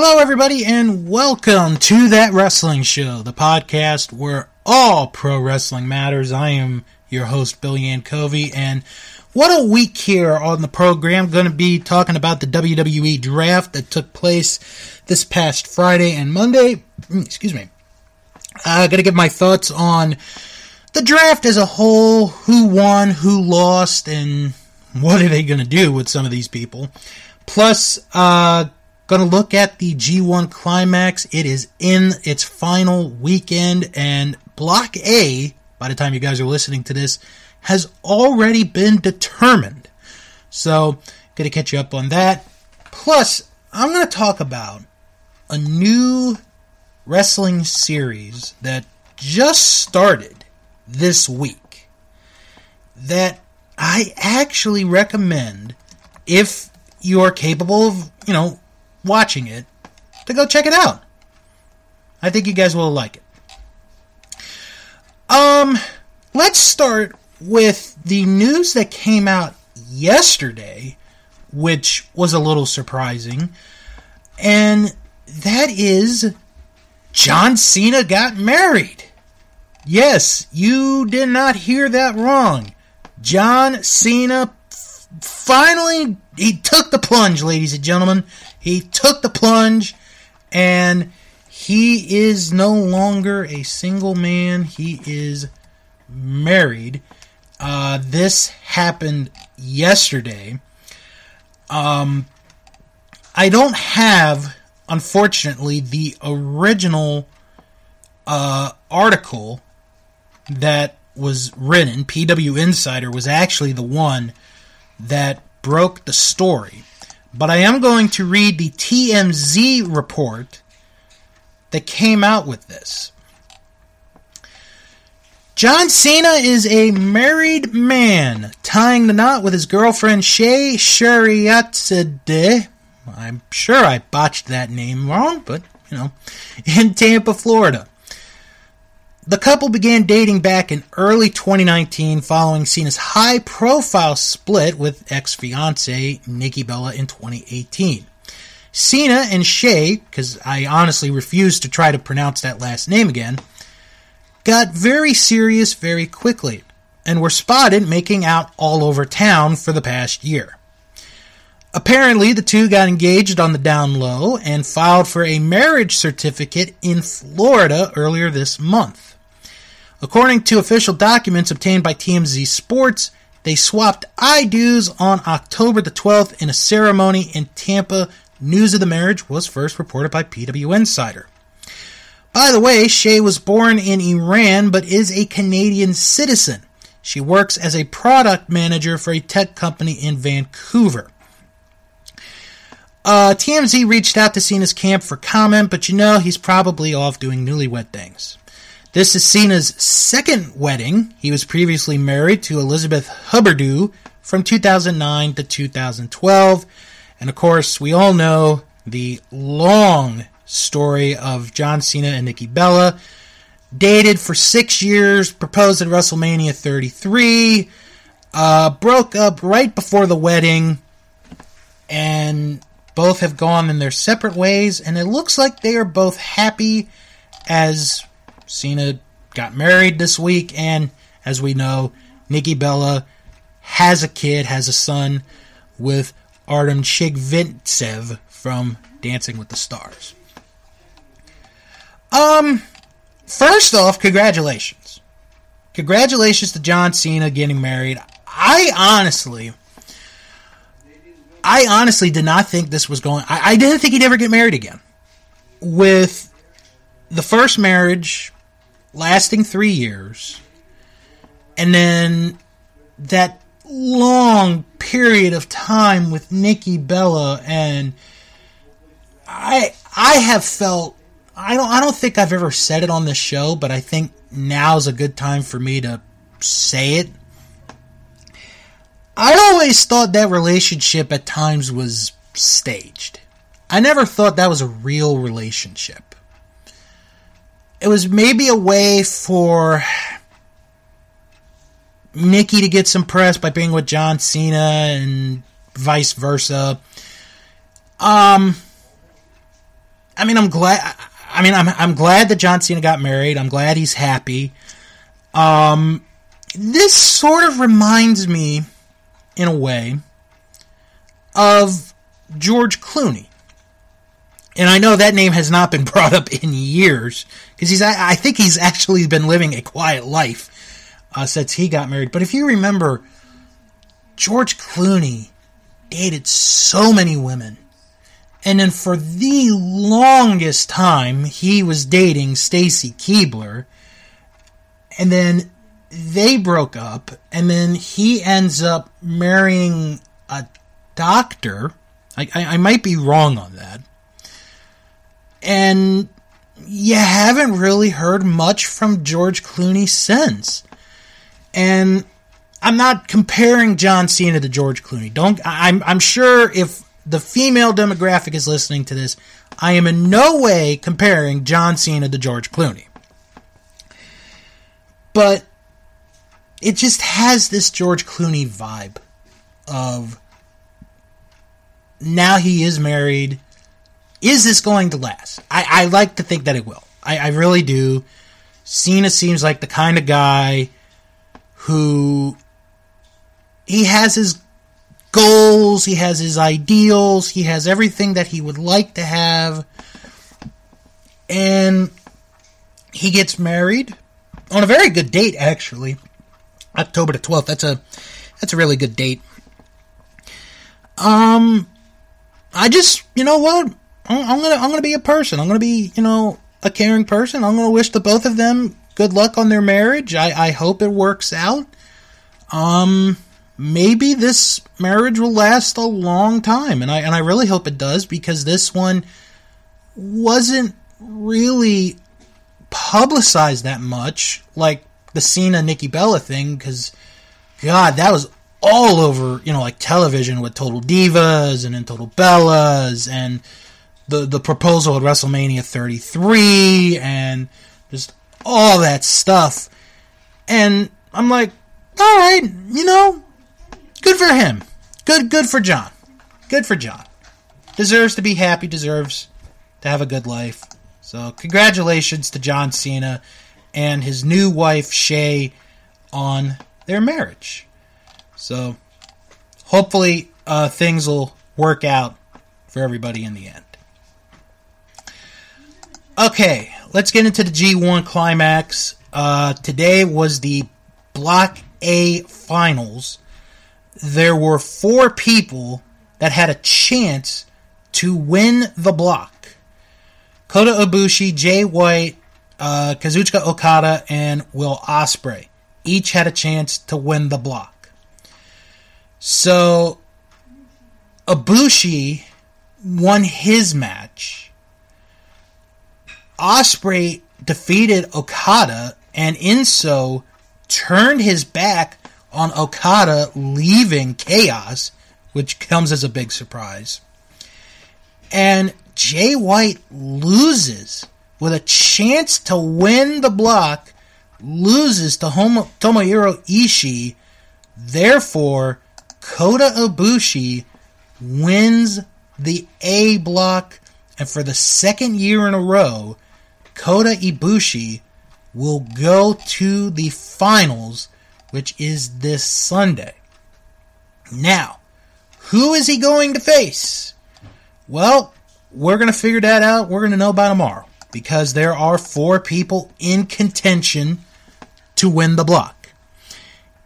Hello, everybody, and welcome to That Wrestling Show, the podcast where all pro wrestling matters. I am your host, Billy Ann Covey, and what a week here on the program. Going to be talking about the WWE draft that took place this past Friday and Monday. Excuse me. Going to give my thoughts on the draft as a whole, who won, who lost, and what are they going to do with some of these people. Plus, going to look at the G1 Climax. It is in its final weekend, and Block A, by the time you guys are listening to this, has already been determined. So, going to catch you up on that. Plus, I'm going to talk about a new wrestling series that just started this week that I actually recommend, if you are capable of, you know, watching it, to go check it out. I think you guys will like it. Let's start with the news that came out yesterday, which was a little surprising, and that is John Cena got married. Yes, you did not hear that wrong. John Cena finally, he took the plunge, ladies and gentlemen. He took the plunge, and he is no longer a single man. He is married. This happened yesterday. I don't have, unfortunately, the original article that was written. PW Insider was actually the one that broke the story. But I am going to read the TMZ report that came out with this. John Cena is a married man, tying the knot with his girlfriend Shay Shariatside. I'm sure I botched that name wrong, but, you know, in Tampa, Florida. The couple began dating back in early 2019 following Cena's high-profile split with ex-fiancée Nikki Bella in 2018. Cena and Shay, because I honestly refuse to try to pronounce that last name again, got very serious very quickly and were spotted making out all over town for the past year. Apparently, the two got engaged on the down low and filed for a marriage certificate in Florida earlier this month. According to official documents obtained by TMZ Sports, they swapped I-dos on October the 12th in a ceremony in Tampa. News of the marriage was first reported by PW Insider. By the way, Shay was born in Iran but is a Canadian citizen. She works as a product manager for a tech company in Vancouver. TMZ reached out to Cena's camp for comment, but you know, he's probably off doing newlywed things. This is Cena's second wedding. He was previously married to Elizabeth Huff from 2009 to 2012. And of course, we all know the long story of John Cena and Nikki Bella. Dated for 6 years, proposed at WrestleMania 33, broke up right before the wedding, and both have gone in their separate ways, and it looks like they are both happy, as Cena got married this week, and as we know, Nikki Bella has a kid, has a son with Artem Chigvintsev from Dancing with the Stars. First off, congratulations. Congratulations to John Cena getting married. I honestly did not think this was going... I didn't think he'd ever get married again. With the first marriage lasting 3 years, and then that long period of time with Nikki Bella, and I have felt... I don't think I've ever said it on this show, but I think now's a good time for me to say it. I always thought that relationship at times was staged. I never thought that was a real relationship. It was maybe a way for Nikki to get some press by being with John Cena and vice versa. I mean, I'm glad. I mean, I'm glad that John Cena got married. I'm glad he's happy. This sort of reminds me, in a way, of George Clooney. And I know that name has not been brought up in years, because I think he's actually been living a quiet life since he got married. But if you remember, George Clooney dated so many women. And then for the longest time, he was dating Stacey Keebler. And then they broke up. And then he ends up marrying a doctor. I might be wrong on that. And you haven't really heard much from George Clooney since. And I'm not comparing John Cena to George Clooney. I'm sure if the female demographic is listening to this, I am in no way comparing John Cena to George Clooney. But it just has this George Clooney vibe of now he is married. Is this going to last? I like to think that it will. I really do. Cena seems like the kind of guy who... he has his goals, he has his ideals, he has everything that he would like to have. And he gets married on a very good date, actually. October the 12th. That's a really good date. I just... you know what? I'm gonna be a person. I'm gonna be, you know, a caring person. I'm gonna wish the both of them good luck on their marriage. I hope it works out. Maybe this marriage will last a long time, and I really hope it does, because this one wasn't really publicized that much, like the Cena Nikki Bella thing. Because God, that was all over, you know, like television with Total Divas and then Total Bellas and the proposal at WrestleMania 33 and just all that stuff. And I'm like, all right, you know, good for him. Good for John. Good for John. Deserves to be happy, deserves to have a good life. So congratulations to John Cena and his new wife, Shay, on their marriage. So hopefully things will work out for everybody in the end. Okay, let's get into the G1 Climax. Today was the Block A Finals. There were four people that had a chance to win the block. Kota Ibushi, Jay White, Kazuchika Okada, and Will Ospreay. Each had a chance to win the block. So, Ibushi won his match. Ospreay defeated Okada, and in so turned his back on Okada, leaving Chaos, which comes as a big surprise. And Jay White loses with a chance to win the block, loses to Tomohiro Ishii. Therefore, Kota Ibushi wins the A block, and for the second year in a row, Kota Ibushi will go to the finals, which is this Sunday. Now, who is he going to face? Well, we're going to figure that out. We're going to know by tomorrow, because there are four people in contention to win the block.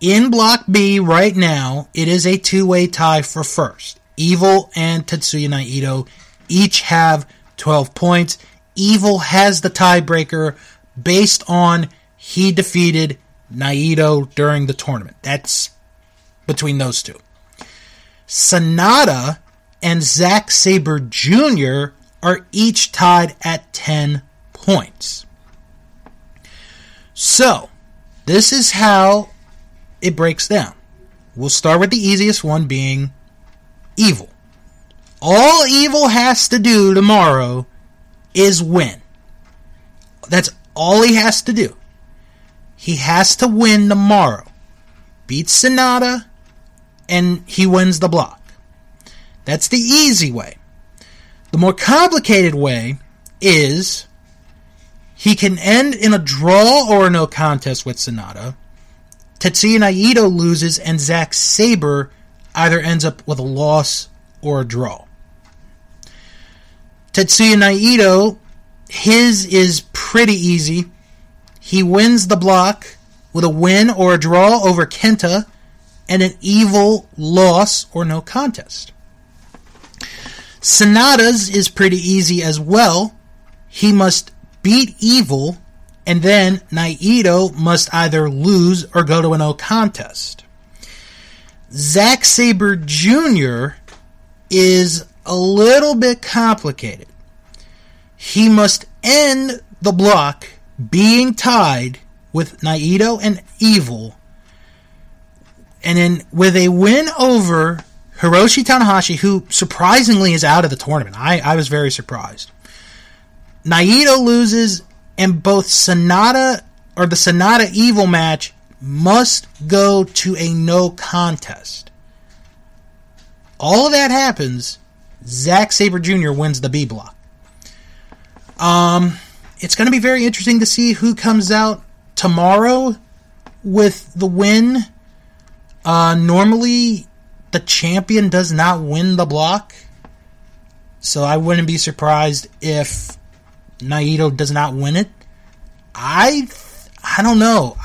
In Block B right now, it is a two-way tie for first. Evil and Tetsuya Naito each have 12 points. Evil has the tiebreaker based on he defeated Naito during the tournament. That's between those two. Sanada and Zack Saber Jr. are each tied at 10 points. So, this is how it breaks down. We'll start with the easiest one being Evil. All Evil has to do tomorrow is win. That's all he has to do. He has to win tomorrow. Beat Sanada, and he wins the block. That's the easy way. The more complicated way is he can end in a draw or a no contest with Sanada. Tetsuya Naito loses, and Zack Saber either ends up with a loss or a draw. Tetsuya Naito, his is pretty easy. He wins the block with a win or a draw over Kenta and an evil loss or no contest. Sanada's is pretty easy as well. He must beat evil, and then Naito must either lose or go to a no contest. Zack Saber Jr. is a little bit complicated. He must end the block being tied with Naito and evil, and then with a win over Hiroshi Tanahashi, who surprisingly is out of the tournament. I was very surprised. Naito loses, and both Sanada or the Sanada evil match must go to a no contest. All of that happens, Zack Saber Jr. wins the B block. It's going to be very interesting to see who comes out tomorrow with the win. Normally, the champion does not win the block, so I wouldn't be surprised if Naito does not win it. I don't know.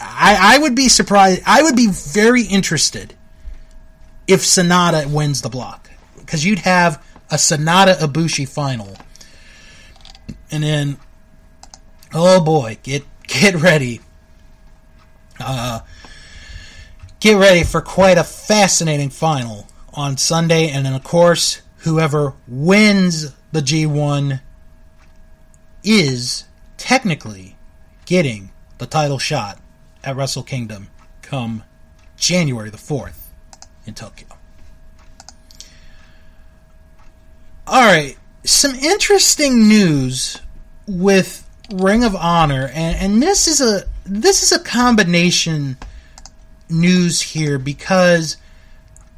I would be surprised. I would be very interested if Sanada wins the block, because you'd have a Sanada Ibushi final, and then, oh boy, get ready. Get ready for quite a fascinating final on Sunday, and then of course, whoever wins the G1 is technically getting the title shot at Wrestle Kingdom come January the 4th in Tokyo. Alright, some interesting news with Ring of Honor, and this is a combination news here, because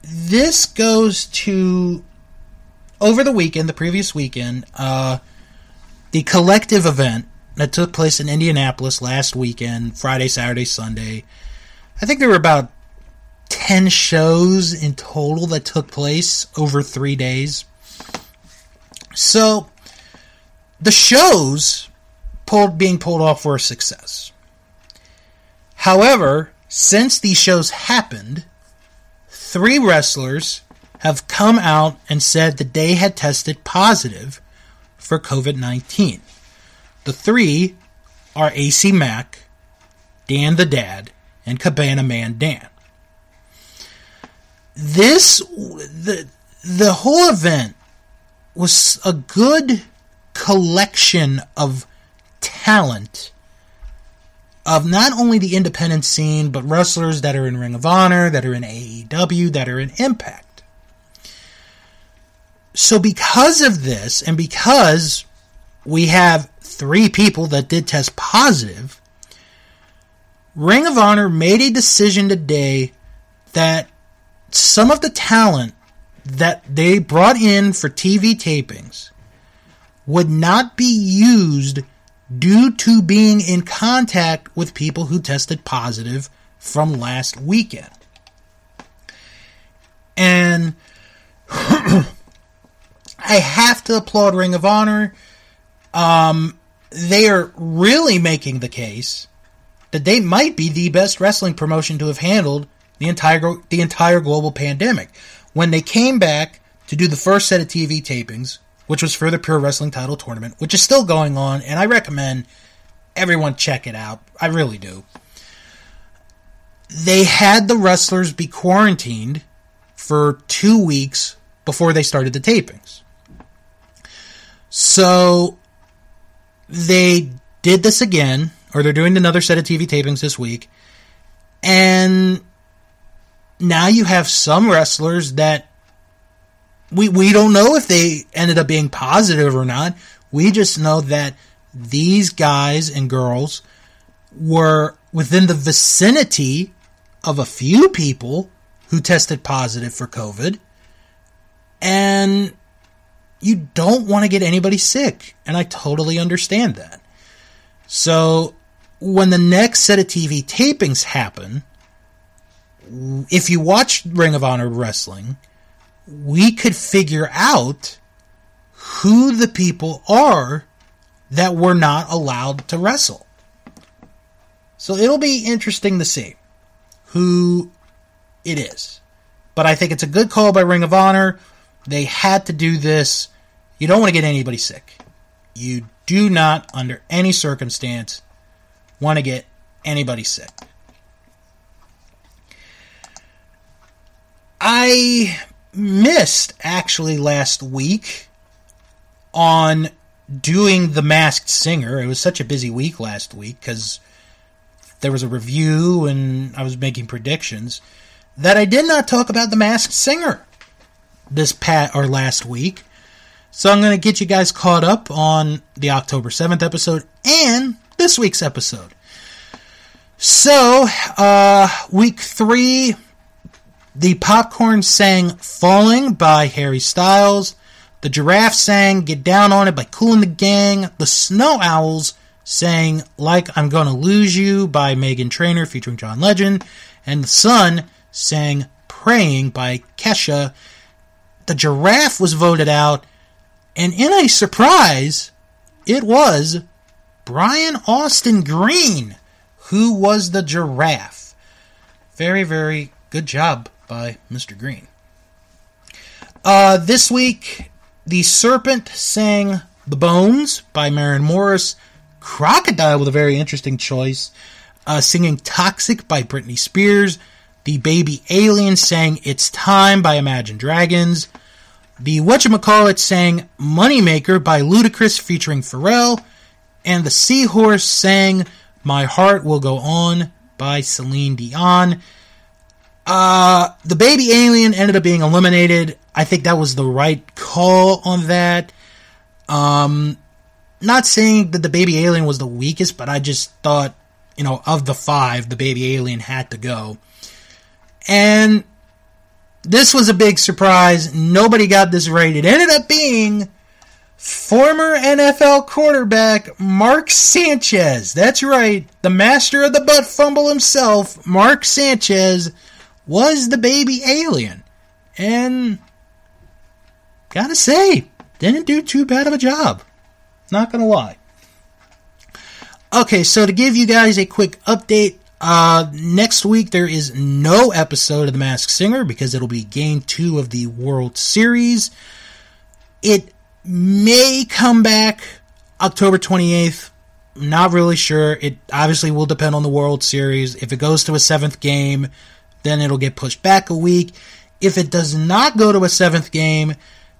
this goes to over the weekend, the previous weekend, the collective event that took place in Indianapolis last weekend, Friday, Saturday, Sunday. I think there were about 10 shows in total that took place over 3 days. So the shows being pulled off were a success. However, since these shows happened, 3 wrestlers have come out and said that they had tested positive for COVID-19. The 3 are AC Mack, Dan the Dad, and Cabana Man Dan. The whole event was a good collection of talent of not only the independent scene, but wrestlers that are in Ring of Honor, that are in AEW, that are in Impact. So because of this, and because we have 3 people that did test positive, Ring of Honor made a decision today that some of the talent that they brought in for TV tapings would not be used due to being in contact with people who tested positive from last weekend. And I have to applaud Ring of Honor. They are really making the case that they might be the best wrestling promotion to have handled the entire global pandemic. When they came back to do the first set of TV tapings, which was for the Pure Wrestling title tournament, which is still going on, and I recommend everyone check it out. I really do. They had the wrestlers be quarantined for 2 weeks before they started the tapings. So they did this again, or they're doing another set of TV tapings this week, and now you have some wrestlers that We don't know if they ended up being positive or not. We just know that these guys and girls were within the vicinity of a few people who tested positive for COVID. And you don't want to get anybody sick, and I totally understand that. So when the next set of TV tapings happen, if you watch Ring of Honor Wrestling, we could figure out who the people are that were not allowed to wrestle. So it'll be interesting to see who it is. But I think it's a good call by Ring of Honor. They had to do this. You don't want to get anybody sick. You do not, under any circumstance, want to get anybody sick. I missed, actually, last week on doing The Masked Singer. It was such a busy week last week because there was a review and I was making predictions that I did not talk about The Masked Singer last week. So I'm going to get you guys caught up on the October 7th episode and this week's episode. So, week 3, the Popcorn sang Falling by Harry Styles. The Giraffe sang Get Down On It by Kool and the Gang. The Snow Owls sang Like I'm Gonna Lose You by Meghan Trainor featuring John Legend. And The Sun sang Praying by Kesha. The Giraffe was voted out. And in a surprise, it was Brian Austin Green who was the Giraffe. Very, very good job by Mr. Green. This week, The Serpent sang The Bones by Maren Morris. Crocodile with a very interesting choice, singing Toxic by Britney Spears. The Baby Alien sang It's Time by Imagine Dragons. The Whatchamacallit sang Moneymaker by Ludacris featuring Pharrell. And The Seahorse sang My Heart Will Go On by Celine Dion. The Baby Alien ended up being eliminated. I think that was the right call on that. Not saying that the Baby Alien was the weakest, but I just thought, of the 5, the Baby Alien had to go. And this was a big surprise. Nobody got this right. It ended up being former NFL quarterback Mark Sanchez. That's right. The master of the butt fumble himself, Mark Sanchez, was the Baby Alien. And gotta say, didn't do too bad of a job. Not gonna lie. Okay, so to give you guys a quick update, next week there is no episode of The Masked Singer because it'll be Game 2 of the World Series. It may come back October 28th. Not really sure. It obviously will depend on the World Series. If it goes to a 7th game, then it'll get pushed back a week. If it does not go to a 7th game,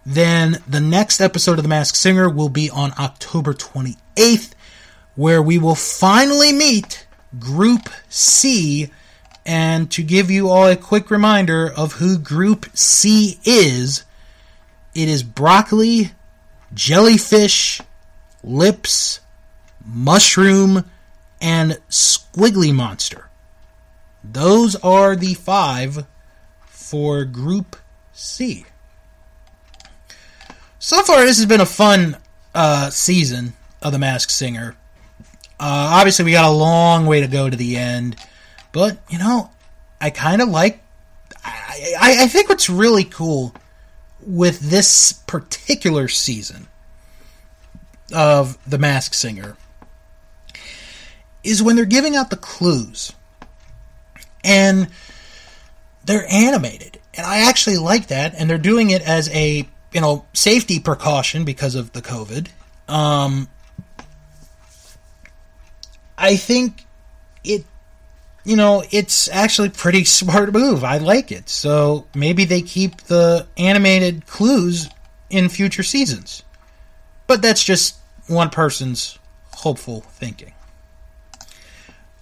then the next episode of The Masked Singer will be on October 28th, where we will finally meet Group C. And to give you all a quick reminder of who Group C is, it is broccoli, jellyfish, lips, mushroom, and squiggly monster. Those are the 5 for Group C. So far, this has been a fun season of The Masked Singer. Obviously, we got a long way to go to the end. But, I kind of like... I think what's really cool with this particular season of The Masked Singer is when they're giving out the clues. And they're animated. And I actually like that. And they're doing it as a... safety precaution because of the COVID. I think it, it's actually pretty smart move. I like it. So maybe they keep the animated clues in future seasons. But that's just one person's hopeful thinking.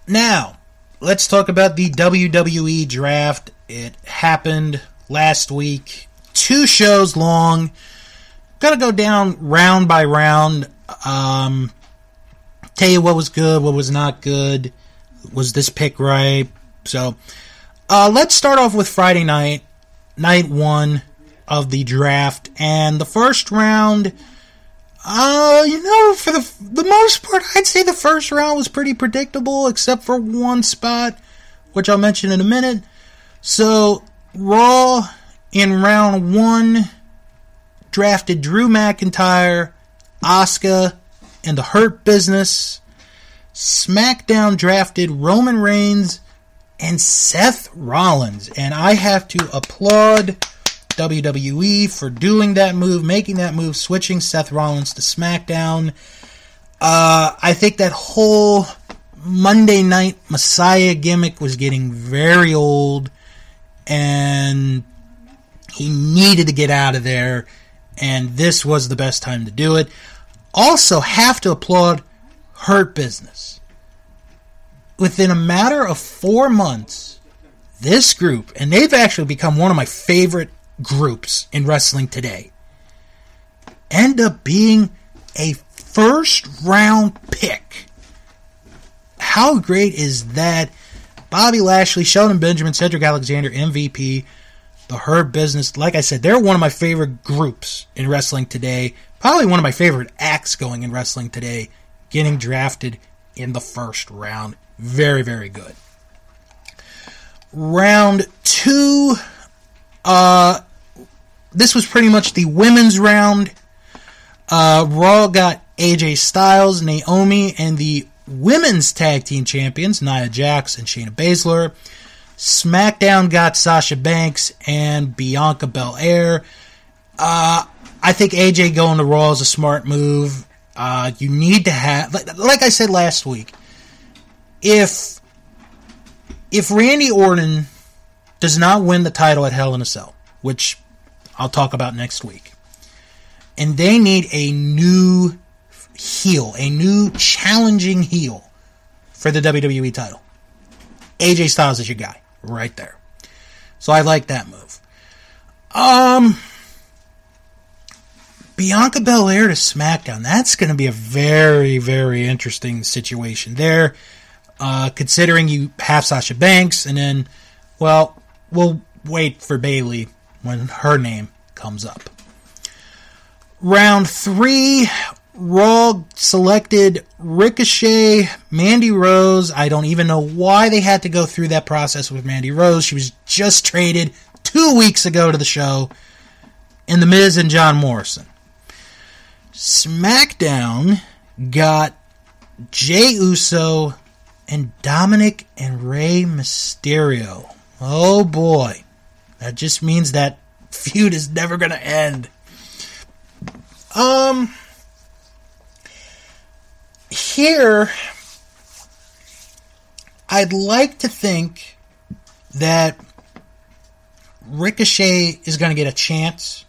Now, let's talk about the WWE draft. It happened last week. 2 shows long. Gotta go down round by round. Tell you what was good, what was not good. Was this pick right? So, let's start off with Friday night. Night 1. of the draft. And the first round, for the most part, I'd say the first round was pretty predictable, except for one spot, which I'll mention in a minute. So, Raw in round one drafted Drew McIntyre, Asuka, and the Hurt Business. SmackDown drafted Roman Reigns and Seth Rollins. And I have to applaud WWE for doing that move, making that move, switching Seth Rollins to SmackDown. I think that whole Monday Night Messiah gimmick was getting very old, and he needed to get out of there, and this was the best time to do it. Also, have to applaud Hurt Business. Within a matter of 4 months, this group, and they've actually become one of my favorite groups in wrestling today, end up being a first-round pick. How great is that? Bobby Lashley, Shelton Benjamin, Cedric Alexander, MVP, the Hurt Business. Like I said, they're one of my favorite groups in wrestling today. Probably one of my favorite acts going in wrestling today, getting drafted in the first round. Very, very good. Round two. This was pretty much the women's round. Raw got AJ Styles, Naomi, and the women's tag team champions, Nia Jax and Shayna Baszler. SmackDown got Sasha Banks and Bianca Belair. I think AJ going to Raw is a smart move. You need to have, like I said last week, if Randy Orton does not win the title at Hell in a Cell, which I'll talk about next week, and they need a new heel, a new challenging heel for the WWE title, AJ Styles is your guy right there. So I like that move. Bianca Belair to SmackDown. That's going to be a very, very interesting situation there, considering you have Sasha Banks, and then, well, we'll wait for Bayley when her name comes up. Round three, Raw selected Ricochet, Mandy Rose. I don't even know why they had to go through that process with Mandy Rose. She was just traded 2 weeks ago to the show. And The Miz and John Morrison. SmackDown got Jey Uso and Dominic and Rey Mysterio. Oh boy. That just means that feud is never going to end. Here, I'd like to think that Ricochet is going to get a chance,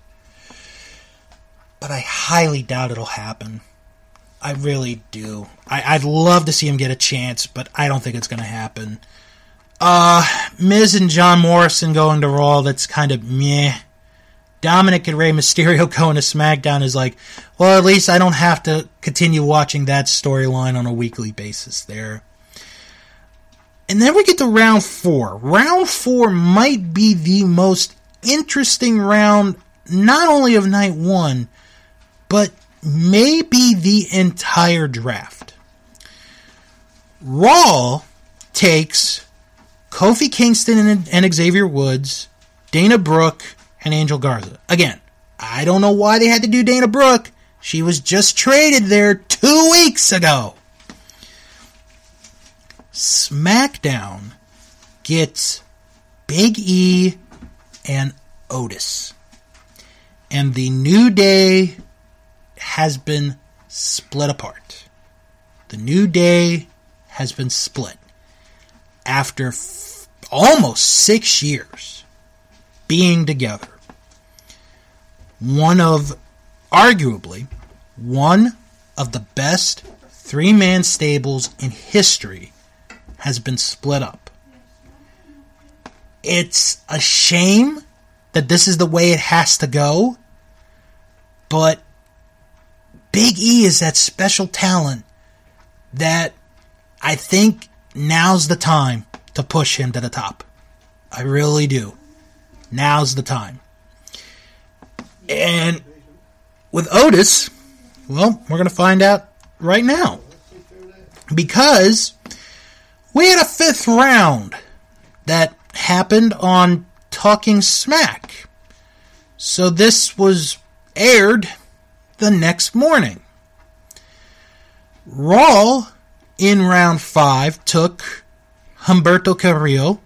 but I highly doubt it'll happen. I really do. I'd love to see him get a chance, but I don't think it's going to happen. Miz and John Morrison going to Raw, that's kind of meh. Dominic and Rey Mysterio going to SmackDown is like, well, at least I don't have to continue watching that storyline on a weekly basis there. And then we get to round four. Round four might be the most interesting round, not only of night one, but maybe the entire draft. Raw takes Kofi Kingston and Xavier Woods, Dana Brooke, and Angel Garza. Again, I don't know why they had to do Dana Brooke. She was just traded there 2 weeks ago. SmackDown gets Big E and Otis. And the New Day has been split apart. The New Day has been split. After almost 6 years being together. Arguably, one of the best three-man stables in history has been split up. It's a shame that this is the way it has to go, but Big E is that special talent that I think now's the time to push him to the top. I really do. Now's the time. And with Otis, well, we're going to find out right now. Because we had a fifth round that happened on Talking Smack. So this was aired the next morning. Raw, in round 5, took Humberto Carrillo,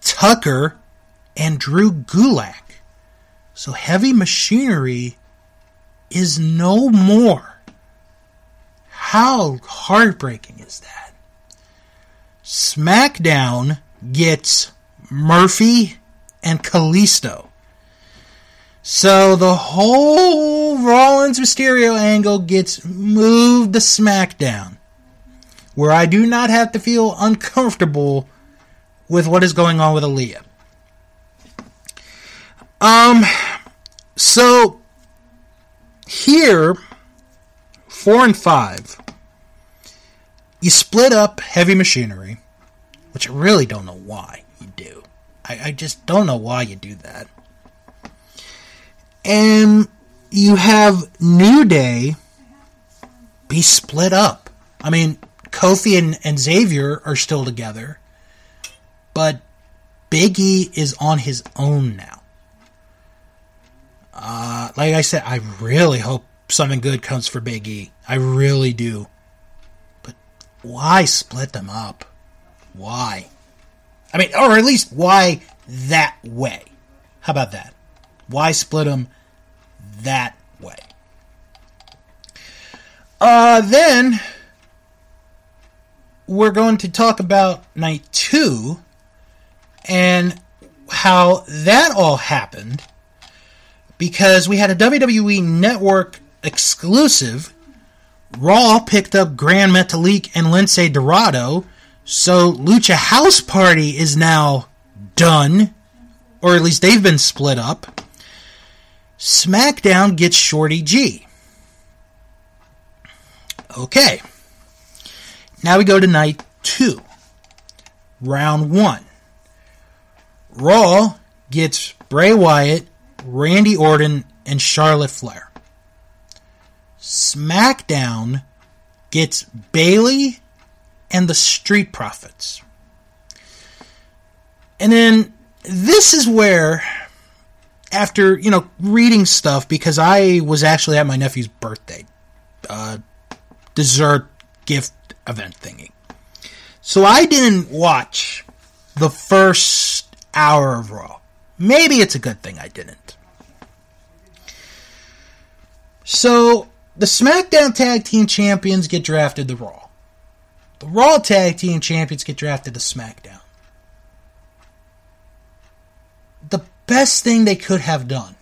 Tucker, and Drew Gulak. So Heavy Machinery is no more. How heartbreaking is that? SmackDown gets Murphy and Kalisto. So the whole Rollins-Mysterio angle gets moved to SmackDown, where I do not have to feel uncomfortable with what is going on with Aaliyah. So here, 4 and 5, you split up Heavy Machinery, which I really don't know why you do. I just don't know why you do that. And you have New Day be split up. I mean, Kofi and Xavier are still together, but Big E is on his own now. Like I said, I really hope something good comes for Big E. I really do. But why split them up? Why? I mean, or at least why that way? How about that? Why split them that way? Then we're going to talk about night 2 and how that all happened. Because we had a WWE Network exclusive. Raw picked up Grand Metalik and Lince Dorado. So Lucha House Party is now done. Or at least they've been split up. SmackDown gets Shorty G. Okay. Now we go to night 2. Round 1. Raw gets Bray Wyatt, Randy Orton, and Charlotte Flair. SmackDown gets Bayley and the Street Profits. And then this is where, after, you know, reading stuff, because I was actually at my nephew's birthday dessert gift event thingy, so I didn't watch the first hour of Raw. Maybe it's a good thing I didn't. So, the SmackDown Tag Team Champions get drafted to Raw. The Raw Tag Team Champions get drafted to SmackDown. The best thing they could have done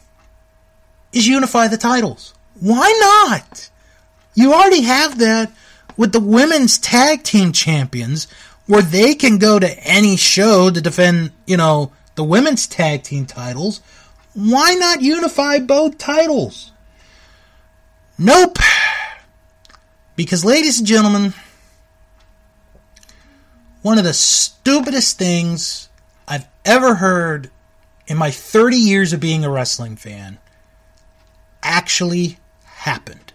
is unify the titles. Why not? You already have that with the Women's Tag Team Champions, where they can go to any show to defend, you know, the women's tag team titles. Why not unify both titles? Nope. Because, ladies and gentlemen, one of the stupidest things I've ever heard in my 30 years of being a wrestling fan actually happened.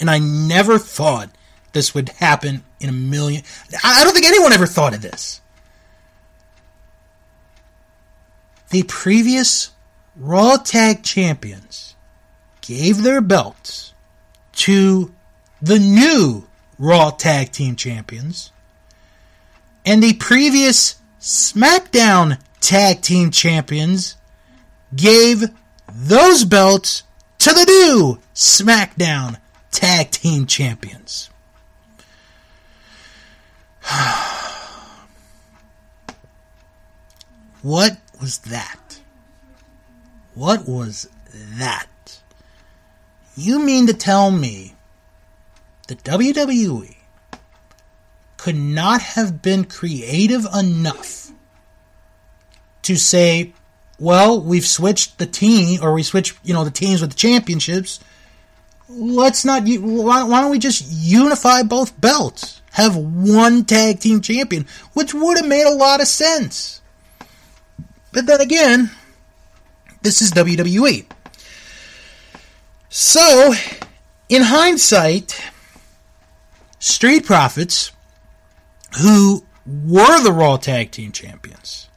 And I never thought this would happen in a million. I don't think anyone ever thought of this. The previous Raw Tag Champions gave their belts to the new Raw Tag Team Champions, and the previous SmackDown Tag Team Champions gave those belts to the new SmackDown Tag Team Champions. What was that? What was that? You mean to tell me the WWE could not have been creative enough to say, well, we've switched the team, or we switched, you know, the teams with the championships. Let's not, why don't we just unify both belts? Have one tag team champion, which would have made a lot of sense. But then again, this is WWE. So, in hindsight, Street Profits, who were the Raw Tag Team Champions,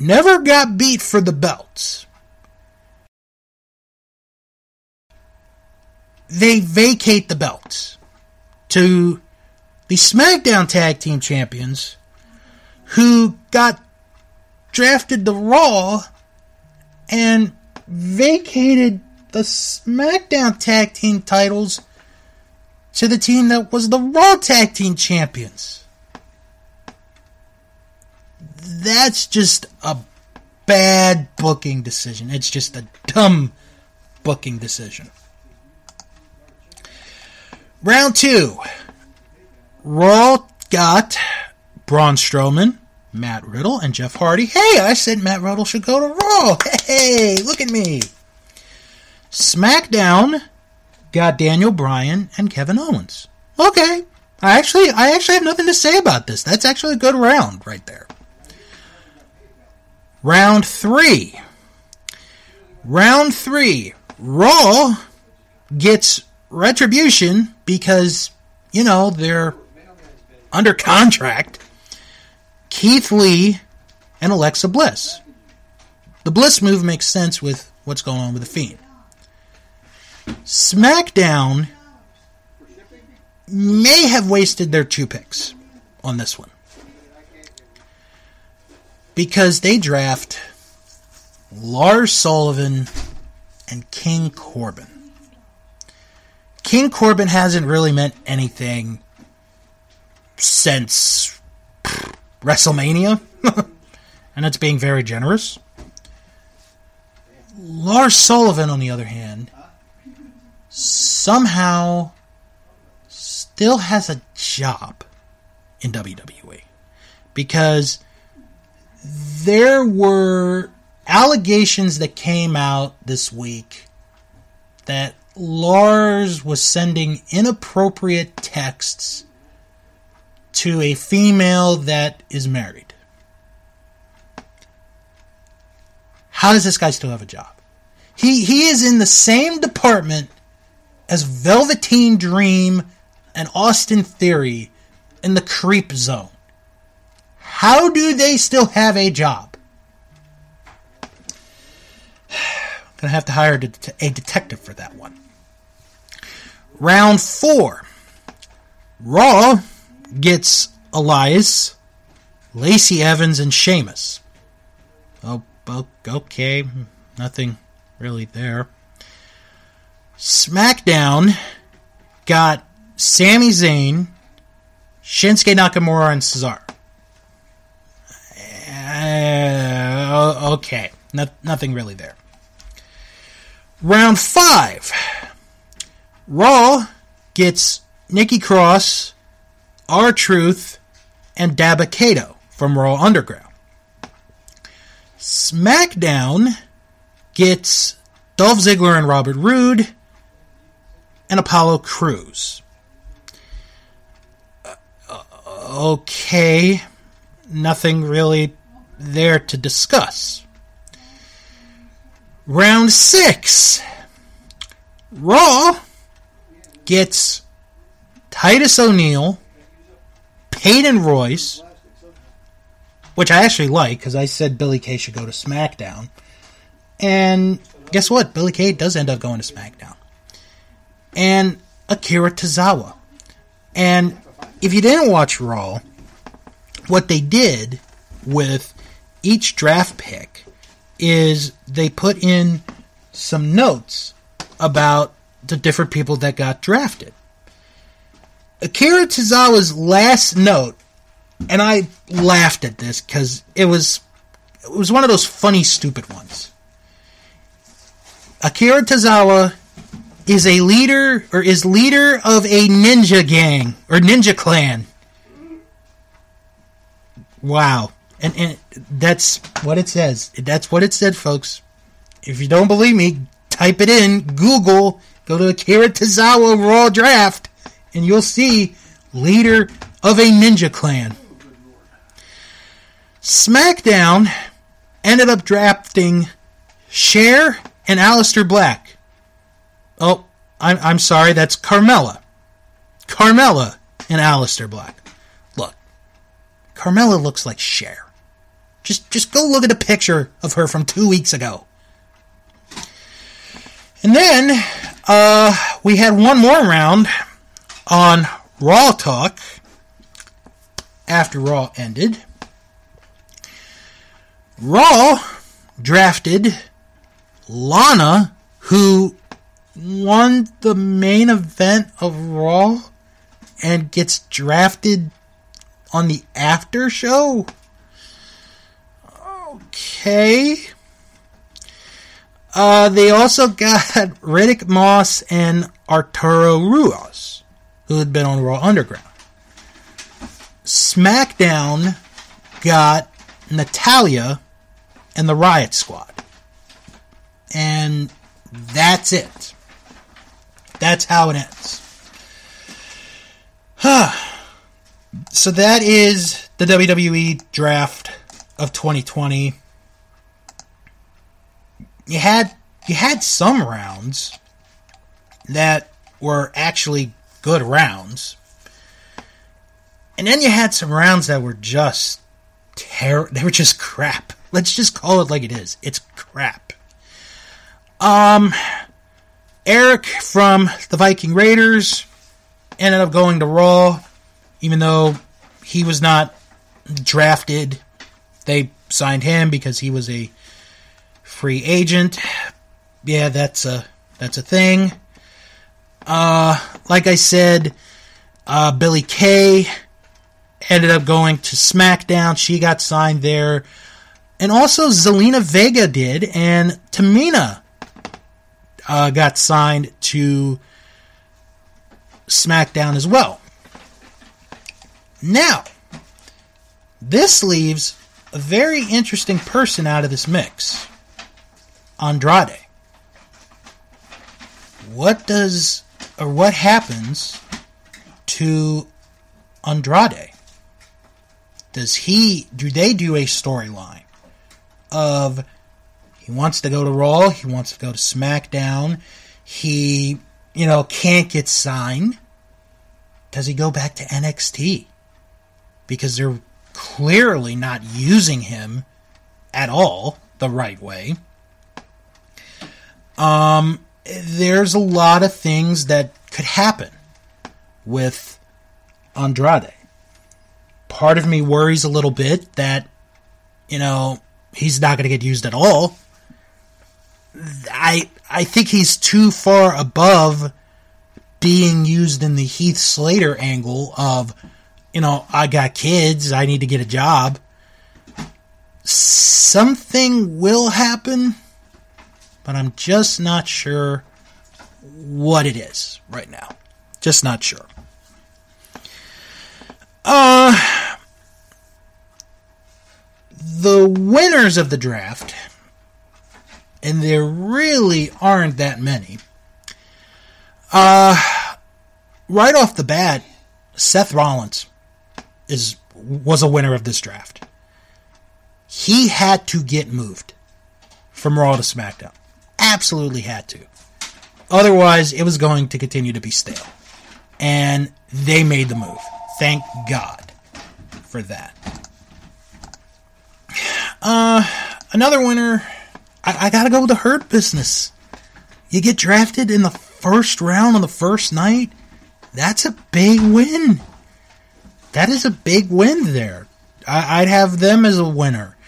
never got beat for the belts. They vacate the belts to the SmackDown Tag Team Champions, who got drafted to Raw and vacated the SmackDown Tag Team titles to the team that was the Raw Tag Team Champions. That's just a bad booking decision. It's just a dumb booking decision. Round 2. Raw got Braun Strowman, Matt Riddle, and Jeff Hardy. Hey, I said Matt Riddle should go to Raw. Hey, look at me. SmackDown got Daniel Bryan and Kevin Owens. Okay. I actually have nothing to say about this. That's actually a good round right there. Round 3. Round 3. Raw gets Retribution because, you know, they're under contract. Keith Lee and Alexa Bliss. The Bliss move makes sense with what's going on with The Fiend. SmackDown may have wasted their 2 picks on this one, because they draft Lars Sullivan and King Corbin. King Corbin hasn't really meant anything since WrestleMania, and that's being very generous. Lars Sullivan, on the other hand, somehow still has a job in WWE, because there were allegations that came out this week that Lars was sending inappropriate texts to a female that is married. How does this guy still have a job? He is in the same department as Velveteen Dream and Austin Theory in the creep zone. How do they still have a job? I'm going to have to hire a detective for that one. Round 4. Raw gets Elias, Lacey Evans, and Sheamus. Oh, okay. Nothing really there. SmackDown got Sami Zayn, Shinsuke Nakamura, and Cesaro. Okay. Nothing really there. Round 5. Raw gets Nikki Cross, R-Truth, and Dabba Kato from Raw Underground. SmackDown gets Dolph Ziggler and Robert Roode, and Apollo Crews. Okay. Nothing really there to discuss. Round 6. Raw gets Titus O'Neil, Peyton Royce, which I actually like because I said Billy Kay should go to SmackDown. And guess what? Billy Kay does end up going to SmackDown. And Akira Tozawa. And if you didn't watch Raw, what they did with each draft pick is they put in some notes about the different people that got drafted. Akira Tozawa's last note, and I laughed at this because it was one of those funny, stupid ones. Akira Tozawa is leader of a ninja gang or ninja clan. Wow. And that's what it says. That's what it said, folks. If you don't believe me, type it in, Google, go to Akira Tozawa Raw Draft, and you'll see leader of a ninja clan. SmackDown ended up drafting Cher and Aleister Black Oh, I'm sorry, that's Carmella. Carmella and Aleister Black. Look, Carmella looks like Cher. Just go look at a picture of her from 2 weeks ago. And then we had one more round on Raw Talk after Raw ended. Raw drafted Lana, who won the main event of Raw and gets drafted on the after show. Okay. They also got Riddick Moss and Arturo Ruas, who had been on Raw Underground. SmackDown got Natalya and the Riot Squad. And that's it. That's how it ends. So that is the WWE draft of 2020. You had some rounds that were actually good rounds. And then you had some rounds that were just they were just crap. Let's just call it like it is. It's crap. Eric from the Viking Raiders ended up going to Raw, even though he was not drafted. They signed him because he was a free agent. Yeah, that's a thing. Like I said, Billie Kay ended up going to SmackDown. She got signed there. And also Zelina Vega did, and Tamina got signed to SmackDown as well. Now, this leaves a very interesting person out of this mix. Andrade. What happens to Andrade? Do they do a storyline of he wants to go to Raw, he wants to go to SmackDown, he, can't get signed? Does he go back to NXT? Because they're clearly not using him at all the right way. There's a lot of things that could happen with Andrade. Part of me worries a little bit that, he's not going to get used at all. I think he's too far above being used in the Heath Slater angle of, I got kids, I need to get a job. Something will happen, but I'm just not sure what it is right now. Just not sure. The winners of the draft, and there really aren't that many. Right off the bat, Seth Rollins was a winner of this draft. He had to get moved from Raw to SmackDown. Absolutely had to. Otherwise, it was going to continue to be stale. And they made the move. Thank God for that. Another winner, I gotta go with the Hurt Business. You get drafted in the first round on the first night. That's a big win. That is a big win there. I'd have them as a winner.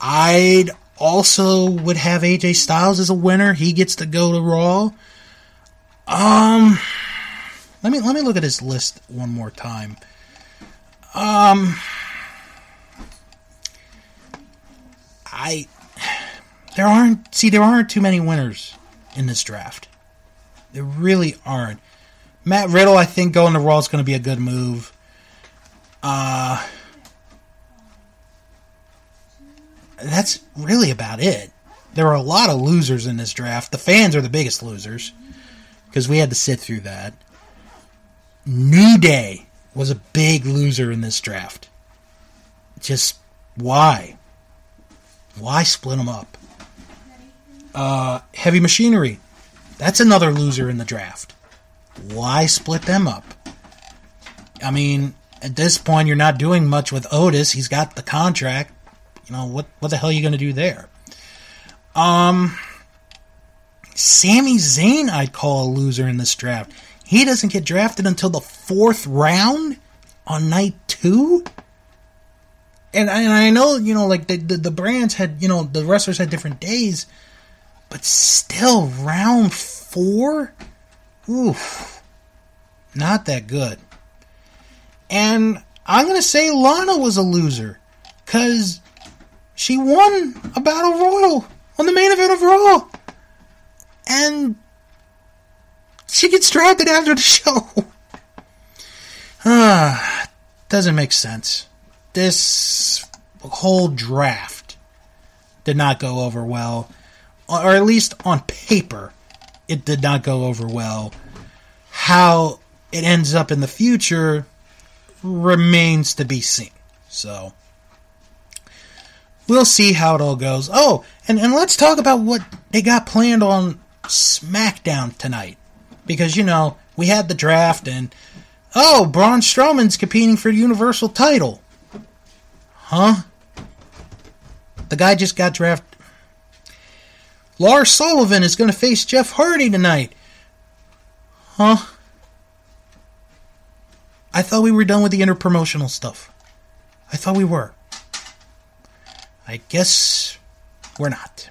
I'd also would have AJ Styles as a winner. He gets to go to Raw. Let me look at his list one more time. There aren't too many winners in this draft. There really aren't. Matt Riddle, I think going to Raw is going to be a good move. That's really about it. There are a lot of losers in this draft. The fans are the biggest losers because we had to sit through that. New Day was a big loser in this draft. Just why? Why split them up? Heavy Machinery That's another loser in the draft. Why split them up? I mean, at this point, you're not doing much with Otis. He's got the contract. You know, what the hell are you going to do there? Sami Zayn, I'd call a loser in this draft. He doesn't get drafted until the 4th round on night 2. And I know, you know, like the brands had, you know, the wrestlers had different days, but still round 4? Oof. Not that good. And I'm going to say Lana was a loser because she won a Battle Royal on the main event of Raw. And she gets drafted after the show. Doesn't make sense. This whole draft did not go over well. Or at least on paper, it did not go over well. How it ends up in the future remains to be seen. So, we'll see how it all goes. Oh, and let's talk about what they got planned on SmackDown tonight. Because, you know, we had the draft and, oh, Braun Strowman's competing for the Universal title. Huh? The guy just got drafted. Lars Sullivan is going to face Jeff Hardy tonight. Huh? I thought we were done with the interpromotional stuff. I thought we were. I guess we're not.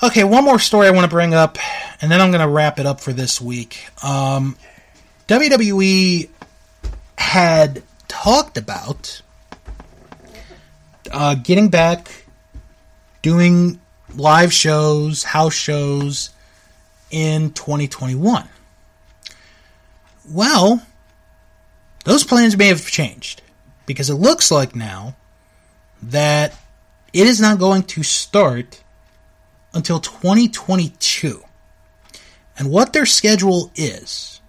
Okay, one more story I want to bring up, and then I'm going to wrap it up for this week. WWE had talked about getting back, doing live shows, house shows in 2021. Well, those plans may have changed, because it looks like now that it is not going to start until 2022. And what their schedule is: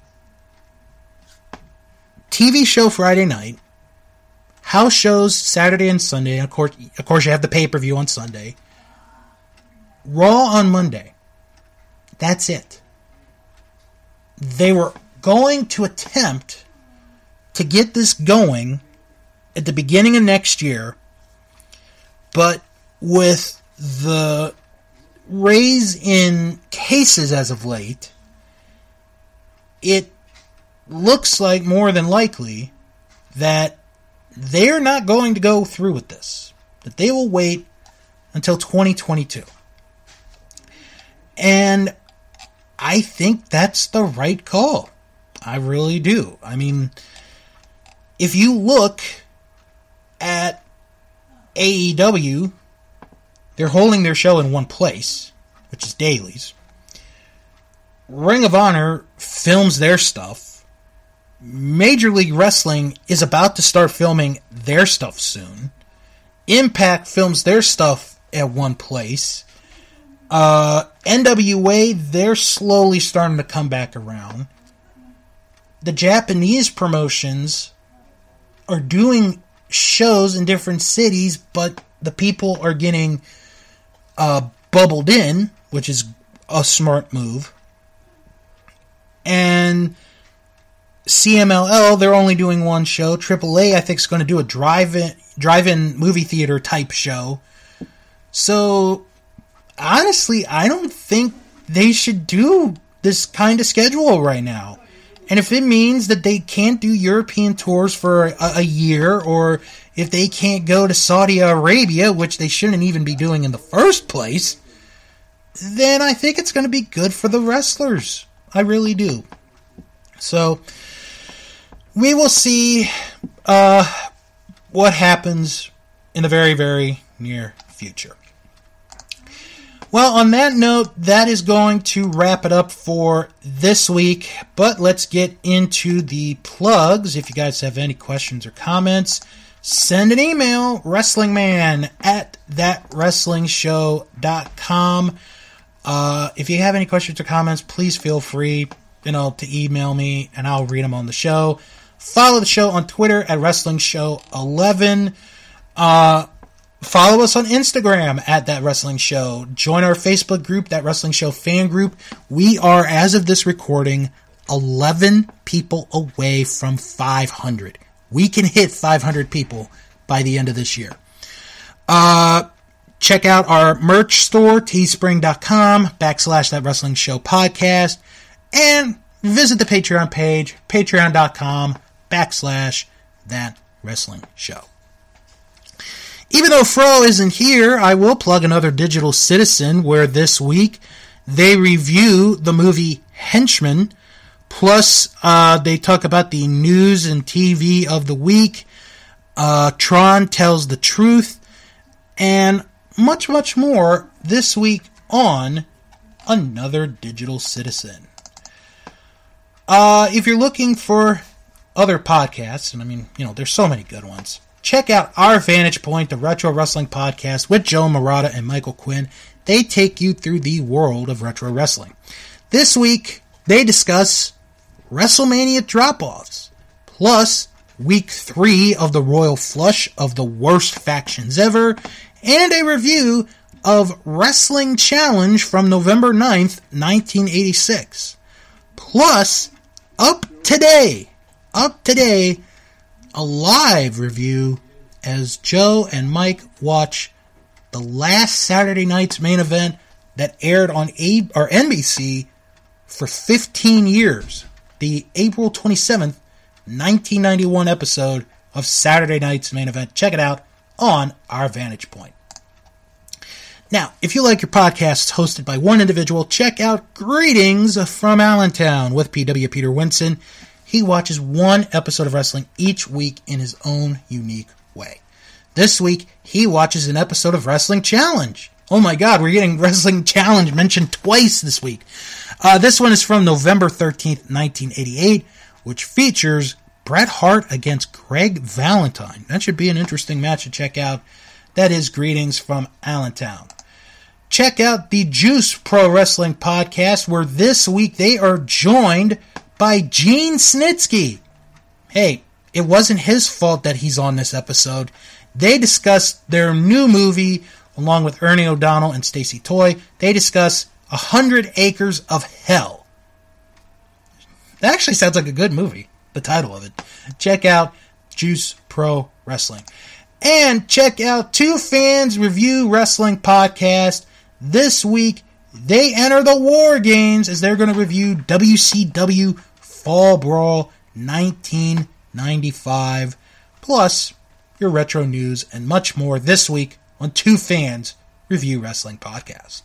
TV show Friday night, house shows Saturday and Sunday, and of course you have the pay-per-view on Sunday, Raw on Monday. That's it. They were going to attempt to get this going at the beginning of next year, but with the raise in cases as of late, it looks like more than likely that they're not going to go through with this. That they will wait until 2022. And I think that's the right call. I really do. I mean, if you look at AEW, they're holding their show in one place, which is dailies. Ring of Honor films their stuff. Major League Wrestling is about to start filming their stuff soon. Impact films their stuff at one place. NWA, they're slowly starting to come back around. The Japanese promotions are doing shows in different cities, but the people are getting bubbled in, which is a smart move. And CMLL, they're only doing one show. AAA, I think, is going to do a drive-in movie theater type show. So, honestly, I don't think they should do this kind of schedule right now. And if it means that they can't do European tours for a year, or if they can't go to Saudi Arabia, which they shouldn't even be doing in the first place, then I think it's going to be good for the wrestlers. I really do. So, we will see what happens in the very, very near future. Well, on that note, that is going to wrap it up for this week. But let's get into the plugs. If you guys have any questions or comments, send an email, WrestlingMan@ThatWrestlingShow.com. If you have any questions or comments, please feel free, you know, to email me, and I'll read them on the show. Follow the show on Twitter at WrestlingShow11. Follow us on Instagram at That Wrestling Show. Join our Facebook group, That Wrestling Show Fan Group. We are, as of this recording, 11 people away from 500. We can hit 500 people by the end of this year. Check out our merch store, teespring.com/That Wrestling Show Podcast, and visit the Patreon page, patreon.com/That Wrestling Show. Even though Fro isn't here, I will plug another Digital Citizen, where this week they review the movie Henchman, plus they talk about the news and TV of the week, Tron Tells the Truth, and much, much more this week on Another Digital Citizen. If you're looking for other podcasts, and I mean, you know, there's so many good ones, check out Our Vantage Point, the Retro Wrestling Podcast with Joe Marotta and Michael Quinn. They take you through the world of retro wrestling. This week, they discuss WrestleMania drop-offs, plus Week 3 of the Royal Flush of the Worst Factions Ever, and a review of Wrestling Challenge from November 9th, 1986. Plus, up today, a live review as Joe and Mike watch the last Saturday night's main event that aired on NBC for 15 years, the April 27th, 1991 episode of Saturday night's main event. Check it out on Our Vantage Point. Now, if you like your podcasts hosted by one individual, check out Greetings from Allentown with PW Peter Winson. He watches one episode of wrestling each week in his own unique way. This week, he watches an episode of Wrestling Challenge. Oh my God, we're getting Wrestling Challenge mentioned twice this week. This one is from November 13th, 1988, which features Bret Hart against Greg Valentine. That should be an interesting match to check out. That is Greetings from Allentown. Check out the Juice Pro Wrestling Podcast, where this week they are joined by Gene Snitsky. Hey, it wasn't his fault that he's on this episode. They discussed their new movie, along with Ernie O'Donnell and Stacy Toy. They discuss 100 Acres of Hell. That actually sounds like a good movie, the title of it. Check out Juice Pro Wrestling. And check out Two Fans Review Wrestling Podcast. This week, they enter the War Games as they're going to review WCW Fall Brawl 1995, plus your retro news and much more this week on Two Fans Review Wrestling Podcast.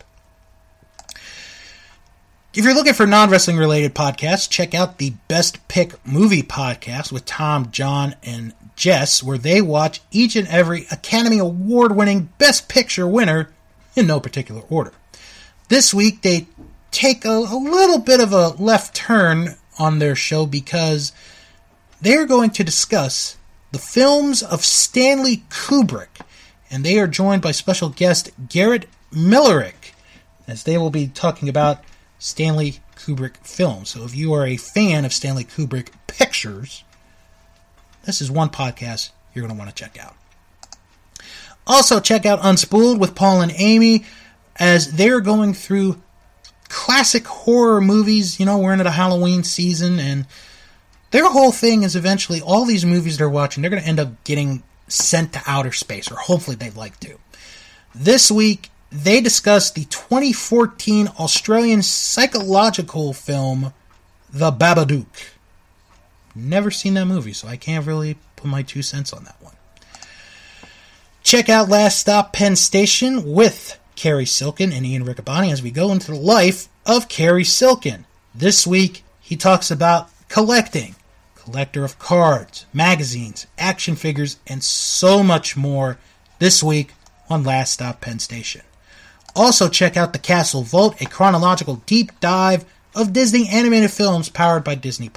If you're looking for non-wrestling related podcasts, check out the Best Pick Movie Podcast with Tom, John, and Jess, where they watch each and every Academy Award-winning Best Picture winner in no particular order. This week, they take a little bit of a left turn on their show because they're going to discuss the films of Stanley Kubrick, and they are joined by special guest Garrett Millerick, as they will be talking about Stanley Kubrick films. So if you are a fan of Stanley Kubrick pictures, this is one podcast you're going to want to check out. Also, check out Unspooled with Paul and Amy, as they're going through classic horror movies. You know, we're into the Halloween season, and their whole thing is eventually all these movies they're watching, they're going to end up getting sent to outer space, or hopefully they'd like to. This week, they discuss the 2014 Australian psychological film, The Babadook. Never seen that movie, so I can't really put my 2 cents on that one. Check out Last Stop Penn Station with Carrie Silkin and Ian Riccaboni as we go into the life of Carrie Silkin. This week, he talks about collecting, collector of cards, magazines, action figures, and so much more this week on Last Stop Penn Station. Also check out The Castle Vault, a chronological deep dive of Disney animated films powered by Disney+.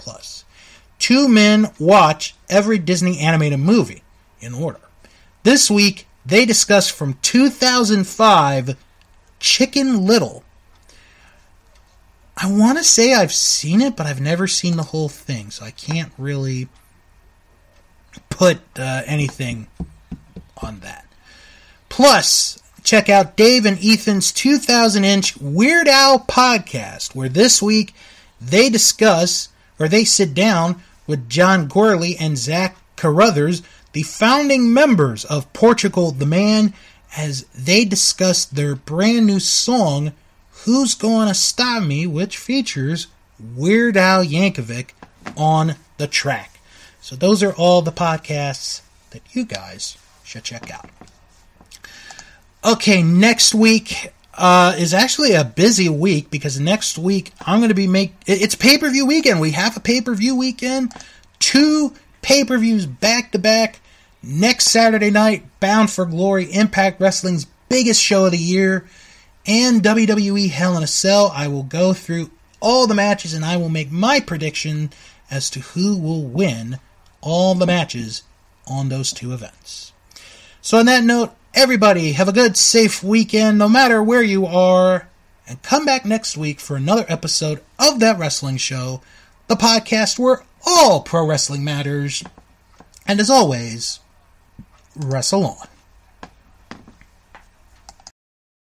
Two men watch every Disney animated movie in order. This week, they discuss from 2005, Chicken Little. I want to say I've seen it, but I've never seen the whole thing, so I can't really put anything on that. Plus, check out Dave and Ethan's 2000-inch Weird Al podcast, where this week they discuss, or they sit down with John Gorley and Zach Carruthers, the founding members of Portugal the Man, as they discuss their brand new song, Who's Gonna Stop Me?, which features Weird Al Yankovic on the track. So those are all the podcasts that you guys should check out. Okay, next week is actually a busy week, because next week I'm going to be it's pay-per-view weekend. We have a pay-per-view weekend. 2 pay-per-views back-to-back. Next Saturday night, Bound for Glory, Impact Wrestling's biggest show of the year, and WWE Hell in a Cell. I will go through all the matches, and I will make my prediction as to who will win all the matches on those 2 events. So on that note, everybody, have a good, safe weekend, no matter where you are, and come back next week for another episode of That Wrestling Show, the podcast where all pro wrestling matters, and as always, wrestle on.